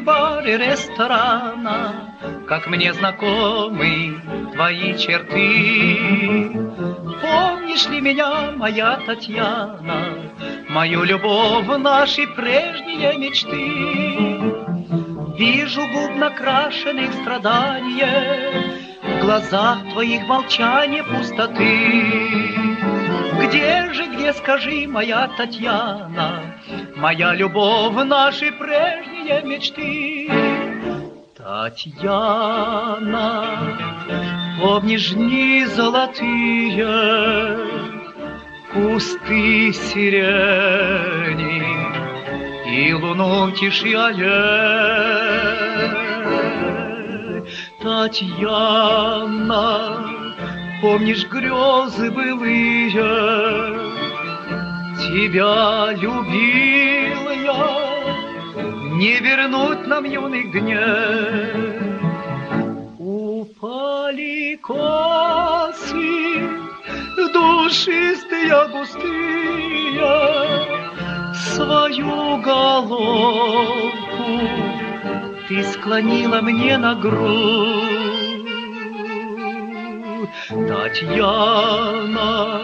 баре ресторана, как мне знакомы твои черты. Помнишь ли меня, моя Татьяна, мою любовь, наши прежние мечты? Вижу губ накрашенных страданием, в глазах твоих молчание пустоты. Где же, где, скажи, моя Татьяна, моя любовь, наши прежние мечты? Татьяна, помнишь дни золотые, кусты сирени и луну тиши аллей? Татьяна, помнишь грезы былые, тебя любил я, не вернуть нам юных дней. Упали косы душистые, густые, свою головку ты склонила мне на грудь. Татьяна,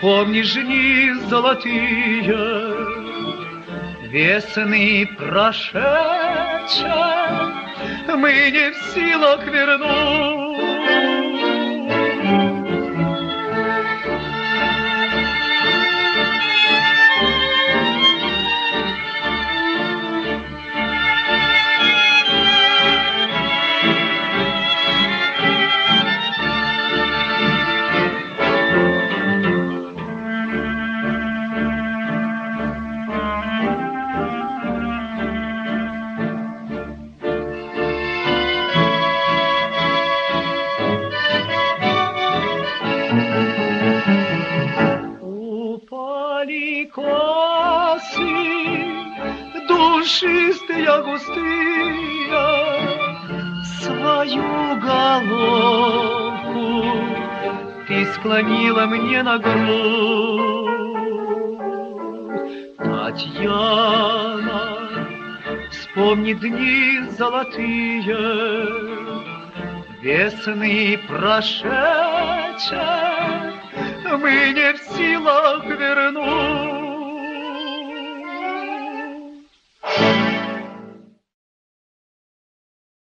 помнишь дни золотые, весны прошедшие, мы не в силах вернуть. Душистые, густые, свою головку ты склонила мне на грудь. Татьяна, вспомни дни золотые, весны прошедшие, мы не в силах вернуть.